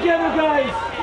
together, guys.